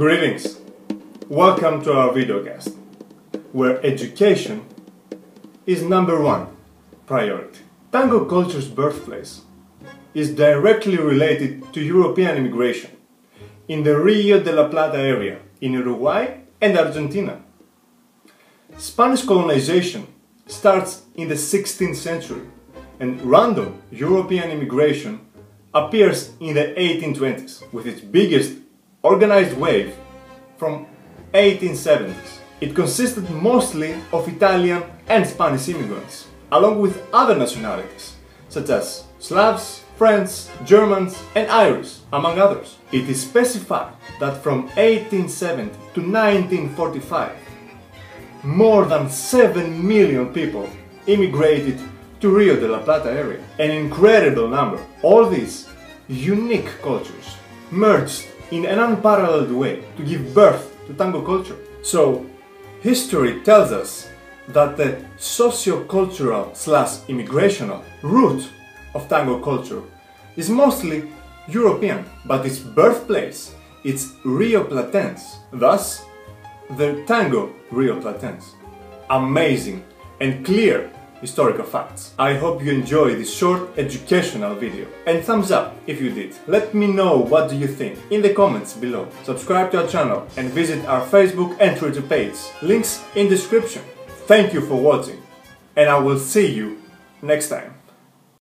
Greetings! Welcome to our videocast, where education is number one priority. Tango culture's birthplace is directly related to European immigration in the Rio de la Plata area in Uruguay and Argentina. Spanish colonization starts in the 16th century and random European immigration appears in the 1820s with its biggest organized wave from 1870s. It consisted mostly of Italian and Spanish immigrants, along with other nationalities such as Slavs, French, Germans and Irish, among others. It is specified that from 1870 to 1945, more than 7 million people immigrated to Rio de la Plata area. An incredible number. All these unique cultures merged in an unparalleled way to give birth to tango culture. So, history tells us that the socio-cultural / immigrational root of tango culture is mostly European, but its birthplace is Rio Platense, thus the tango Rio Platense. Amazing and clear historical facts. I hope you enjoy this short educational video, and thumbs up if you did. Let me know what do you think in the comments below. Subscribe to our channel and visit our Facebook and Twitter page. Links in description. Thank you for watching, and I will see you next time.